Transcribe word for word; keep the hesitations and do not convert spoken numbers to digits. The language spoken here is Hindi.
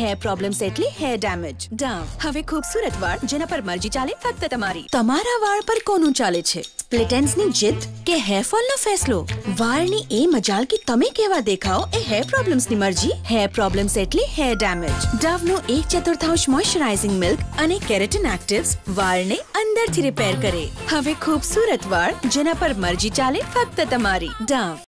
हेयर प्रॉब्लम्स एटले हेयर डैमेज डव हवे खूबसूरत वाळ जेना पर मर्जी चाले फक्त तमारी तमारा वाळ पर कोनु चाले छे स्प्लिटेन्स नी जिद के हेयर फॉल नो फैसलो वाळ नी ए मजाल की तमे केवा देखाओ ए हेयर प्रॉब्लम्स नी मर्जी हेयर प्रॉब्लम्स एटले हेयर डैमेज डव नो एक चतुर्थांश मॉइश्चराइजिंग मिल्क अने केराटिन एक्टिव्स वाळ ने अंदर थी रिपेयर करे हवे खूबसूरत वाळ जेना पर मर्जी चाले फक्त तमारी डव।